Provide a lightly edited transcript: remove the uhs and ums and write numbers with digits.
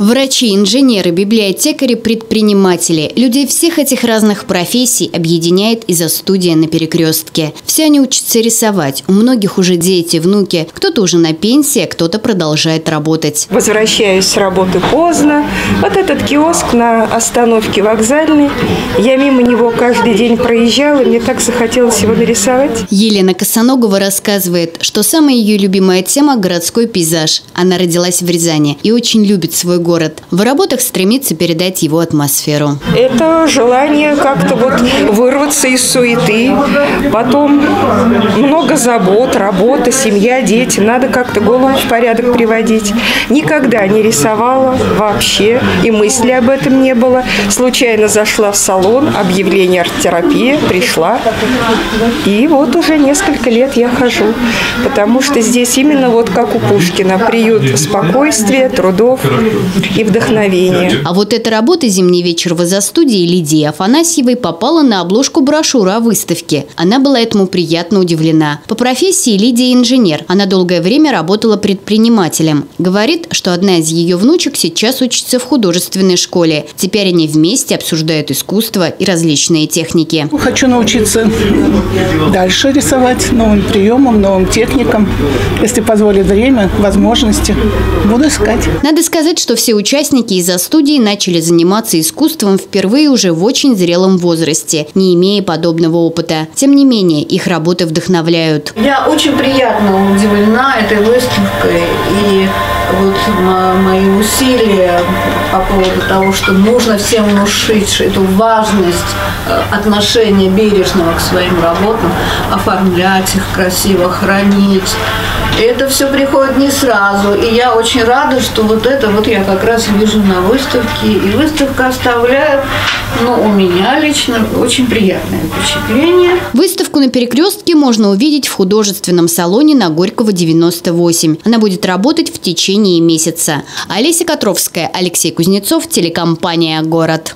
Врачи, инженеры, библиотекари, предприниматели. Людей всех этих разных профессий объединяет изо-студия на Перекрестке. Все они учатся рисовать. У многих уже дети, внуки. Кто-то уже на пенсии, кто-то продолжает работать. Возвращаюсь с работы поздно. Вот этот киоск на остановке вокзальной. Я мимо него каждый день проезжала. Мне так захотелось его нарисовать. Елена Косоногова рассказывает, что самая ее любимая тема – городской пейзаж. Она родилась в Рязани и очень любит свой город. В работах стремится передать его атмосферу. Это желание как-то вот вырваться из суеты. Потом много забот, работа, семья, дети. Надо как-то голову в порядок приводить. Никогда не рисовала вообще, и мысли об этом не было. Случайно зашла в салон, объявление арт-терапии, пришла. И вот уже несколько лет я хожу. Потому что здесь именно вот как у Пушкина. Приют спокойствия, трудов и вдохновение. А вот эта работа «Зимний вечер» в изо-студии Лидии Афанасьевой попала на обложку брошюры о выставке. Она была этому приятно удивлена. По профессии Лидия инженер. Она долгое время работала предпринимателем. Говорит, что одна из ее внучек сейчас учится в художественной школе. Теперь они вместе обсуждают искусство и различные техники. Хочу научиться дальше рисовать новым приемом, новым техникам. Если позволит время, возможности, буду искать. Надо сказать, что все участники изо-студии начали заниматься искусством впервые уже в очень зрелом возрасте, не имея подобного опыта. Тем не менее, их работы вдохновляют. Я очень приятно удивлена этой выставкой и вот мои усилия по поводу того, что нужно всем внушить эту важность отношения бережного к своим работам, оформлять их красиво, хранить. Это все приходит не сразу, и я очень рада, что вот это вот я как раз вижу на выставке, и выставка оставляет, но у меня лично очень приятное впечатление. Выставку на Перекрестке можно увидеть в художественном салоне на Горького, 98. Она будет работать в течение месяца. Олеся Котровская, Алексей Кузнецов, телекомпания «Город».